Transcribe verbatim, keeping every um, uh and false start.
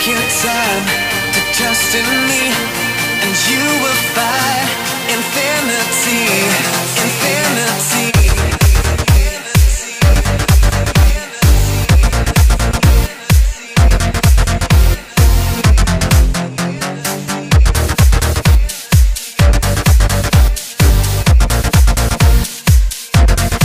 Take your time to trust in me, and you will find